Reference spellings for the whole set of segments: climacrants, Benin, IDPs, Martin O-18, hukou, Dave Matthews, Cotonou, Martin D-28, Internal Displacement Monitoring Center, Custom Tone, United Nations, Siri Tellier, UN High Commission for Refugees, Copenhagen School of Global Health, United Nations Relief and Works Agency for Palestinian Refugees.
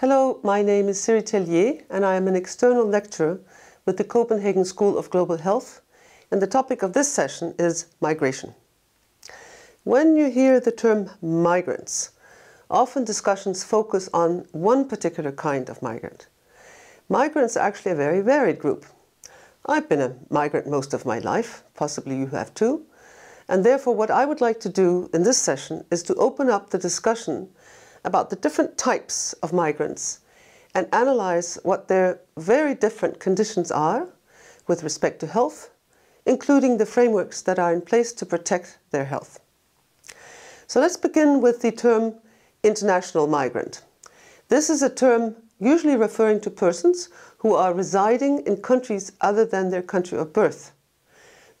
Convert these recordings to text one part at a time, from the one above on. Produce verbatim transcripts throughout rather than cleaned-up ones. Hello, my name is Siri Tellier and I am an external lecturer with the Copenhagen School of Global Health, and the topic of this session is migration. When you hear the term migrants, often discussions focus on one particular kind of migrant. Migrants are actually a very varied group. I've been a migrant most of my life, possibly you have too, and therefore what I would like to do in this session is to open up the discussion about the different types of migrants and analyze what their very different conditions are with respect to health, including the frameworks that are in place to protect their health. So let's begin with the term international migrant. This is a term usually referring to persons who are residing in countries other than their country of birth.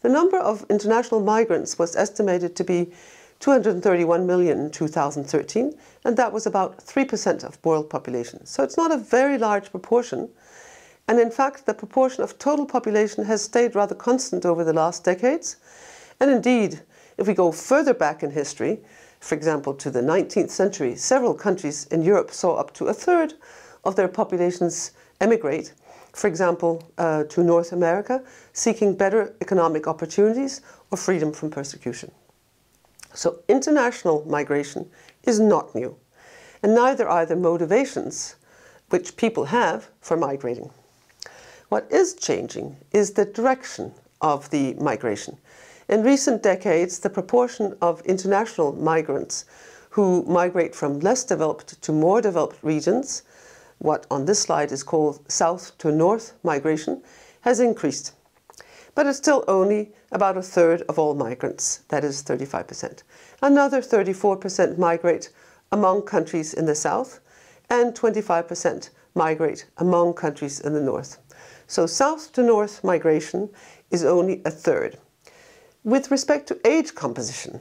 The number of international migrants was estimated to be two hundred thirty-one million in two thousand thirteen, and that was about three percent of world population. So it's not a very large proportion, and in fact the proportion of total population has stayed rather constant over the last decades. And indeed, if we go further back in history, for example to the nineteenth century, several countries in Europe saw up to a third of their populations emigrate, for example uh, to North America, seeking better economic opportunities or freedom from persecution. So international migration is not new, and neither are the motivations which people have for migrating. What is changing is the direction of the migration. In recent decades, the proportion of international migrants who migrate from less developed to more developed regions, what on this slide is called south to north migration, has increased. But it's still only about a third of all migrants, that is thirty-five percent. Another thirty-four percent migrate among countries in the south, and twenty-five percent migrate among countries in the north. So south to north migration is only a third. With respect to age composition,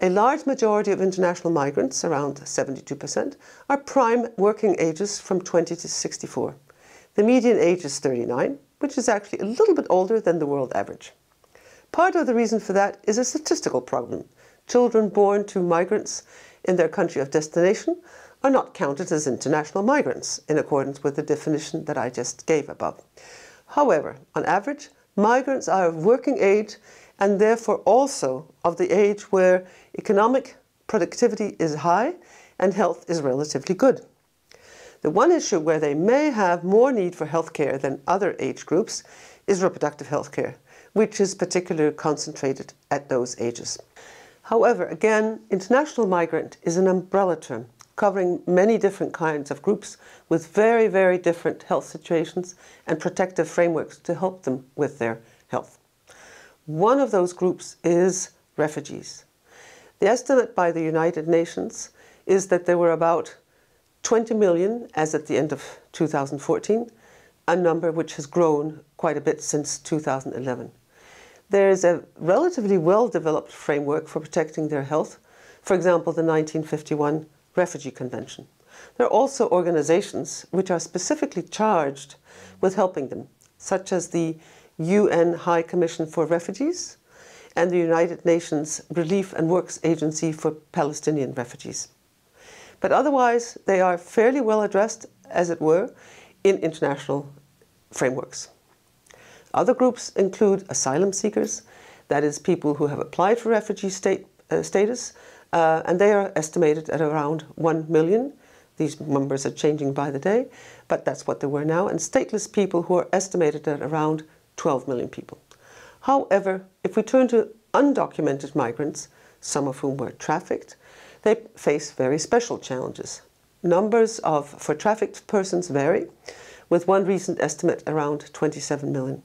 a large majority of international migrants, around seventy-two percent, are prime working ages from twenty to sixty-four. The median age is thirty-nine. Which is actually a little bit older than the world average. Part of the reason for that is a statistical problem. Children born to migrants in their country of destination are not counted as international migrants in accordance with the definition that I just gave above. However, on average, migrants are of working age and therefore also of the age where economic productivity is high and health is relatively good. The one issue where they may have more need for healthcare than other age groups is reproductive healthcare, which is particularly concentrated at those ages. However, again, international migrant is an umbrella term covering many different kinds of groups with very, very different health situations and protective frameworks to help them with their health. One of those groups is refugees. The estimate by the United Nations is that there were about twenty million as at the end of two thousand fourteen, a number which has grown quite a bit since two thousand eleven. There is a relatively well-developed framework for protecting their health, for example the nineteen fifty-one Refugee Convention. There are also organizations which are specifically charged with helping them, such as the U N High Commission for Refugees and the United Nations Relief and Works Agency for Palestinian Refugees. But otherwise, they are fairly well addressed, as it were, in international frameworks. Other groups include asylum seekers, that is, people who have applied for refugee state, uh, status, uh, and they are estimated at around one million. These numbers are changing by the day, but that's what they were now, and stateless people who are estimated at around twelve million people. However, if we turn to undocumented migrants, some of whom were trafficked, they face very special challenges. Numbers of for trafficked persons vary, with one recent estimate around twenty-seven million.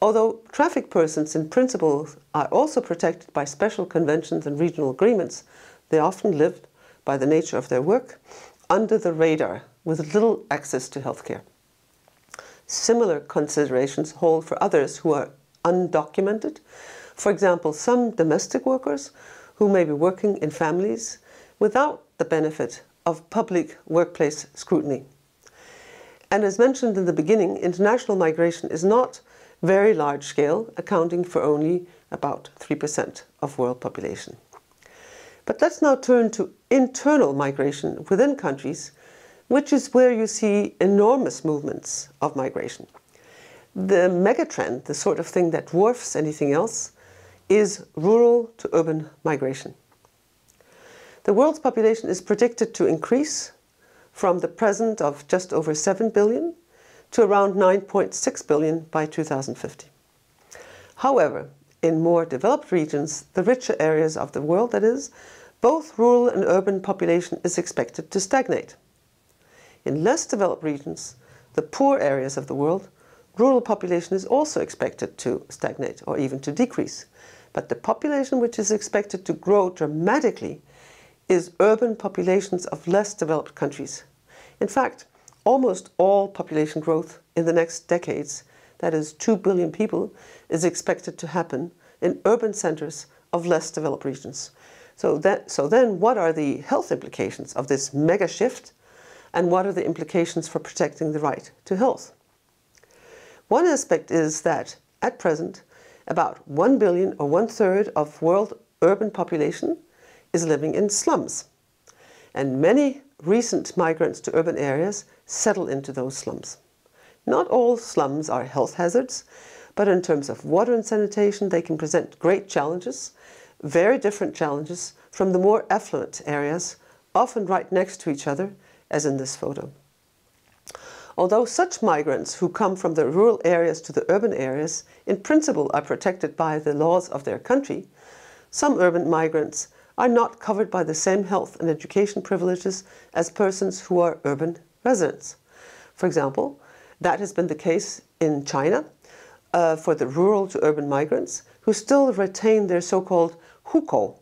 Although trafficked persons in principle are also protected by special conventions and regional agreements, they often live, by the nature of their work, under the radar with little access to healthcare. Similar considerations hold for others who are undocumented. For example, some domestic workers who may be working in families without the benefit of public workplace scrutiny. And as mentioned in the beginning, international migration is not very large scale, accounting for only about three percent of world population. But let's now turn to internal migration within countries, which is where you see enormous movements of migration. The megatrend, the sort of thing that dwarfs anything else, is rural to urban migration. The world's population is predicted to increase from the present of just over seven billion to around nine point six billion by two thousand fifty. However, in more developed regions, the richer areas of the world that is, both rural and urban population is expected to stagnate. In less developed regions, the poor areas of the world, rural population is also expected to stagnate or even to decrease. But the population which is expected to grow dramatically is urban populations of less developed countries. In fact, almost all population growth in the next decades, that is two billion people, is expected to happen in urban centers of less developed regions. So, that, so then what are the health implications of this mega shift, and what are the implications for protecting the right to health? One aspect is that at present, about one billion or one third of world urban population is living in slums. And many recent migrants to urban areas settle into those slums. Not all slums are health hazards, but in terms of water and sanitation, they can present great challenges, very different challenges from the more affluent areas, often right next to each other, as in this photo. Although such migrants who come from the rural areas to the urban areas, in principle, are protected by the laws of their country, some urban migrants are not covered by the same health and education privileges as persons who are urban residents. For example, that has been the case in China uh, for the rural to urban migrants who still retain their so-called hukou,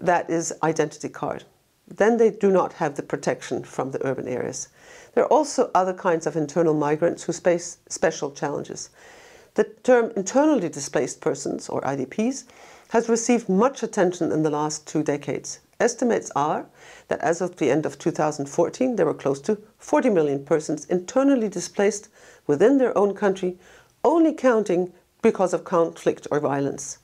that is identity card. Then they do not have the protection from the urban areas. There are also other kinds of internal migrants who face special challenges. The term internally displaced persons, or I D Ps, has received much attention in the last two decades. Estimates are that as of the end of two thousand fourteen, there were close to forty million persons internally displaced within their own country, only counting because of conflict or violence.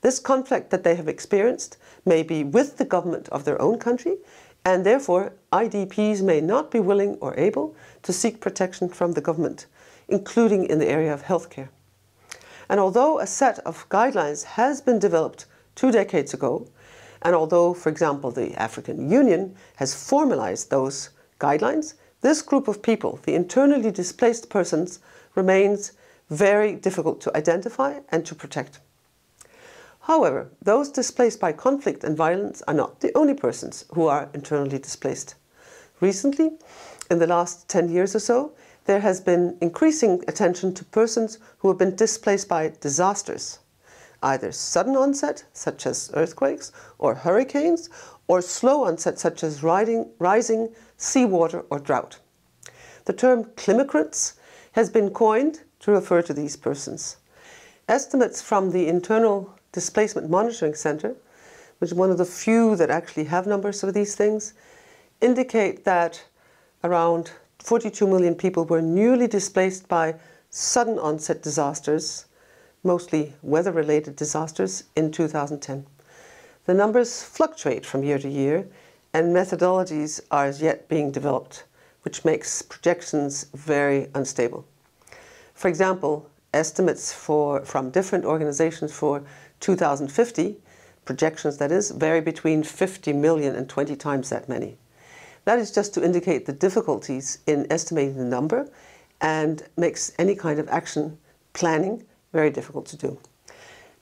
This conflict that they have experienced may be with the government of their own country, and therefore I D Ps may not be willing or able to seek protection from the government, including in the area of healthcare. And although a set of guidelines has been developed two decades ago, and although, for example, the African Union has formalized those guidelines, this group of people, the internally displaced persons, remains very difficult to identify and to protect. However, those displaced by conflict and violence are not the only persons who are internally displaced. Recently, in the last ten years or so, there has been increasing attention to persons who have been displaced by disasters, either sudden onset, such as earthquakes or hurricanes, or slow onset, such as riding, rising seawater or drought. The term climacrants has been coined to refer to these persons. Estimates from the Internal Displacement Monitoring Center, which is one of the few that actually have numbers for these things, indicate that around forty-two million people were newly displaced by sudden onset disasters, mostly weather-related disasters, in two thousand ten. The numbers fluctuate from year to year, and methodologies are as yet being developed, which makes projections very unstable. For example, estimates for, from different organizations for two thousand fifty, projections that is, vary between fifty million and twenty times that many. That is just to indicate the difficulties in estimating the number and makes any kind of action planning very difficult to do.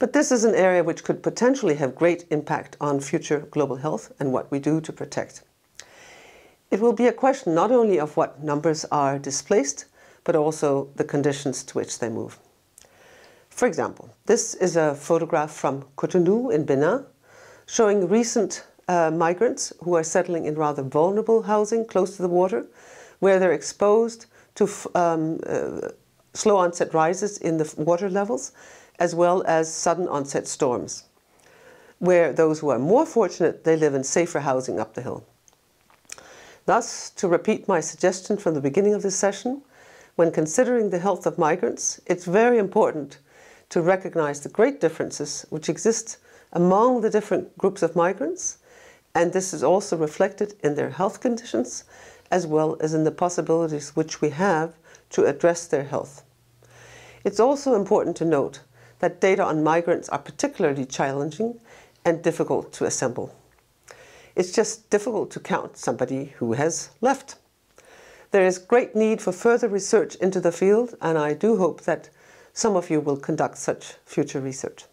But this is an area which could potentially have great impact on future global health and what we do to protect. It will be a question not only of what numbers are displaced, but also the conditions to which they move. For example, this is a photograph from Cotonou in Benin showing recent Uh, migrants who are settling in rather vulnerable housing close to the water, where they're exposed to f um, uh, slow onset rises in the water levels, as well as sudden onset storms, where those who are more fortunate, they live in safer housing up the hill. Thus, to repeat my suggestion from the beginning of this session, when considering the health of migrants, it's very important to recognize the great differences which exist among the different groups of migrants, and this is also reflected in their health conditions as well as in the possibilities which we have to address their health. It's also important to note that data on migrants are particularly challenging and difficult to assemble. It's just difficult to count somebody who has left. There is great need for further research into the field, and I do hope that some of you will conduct such future research.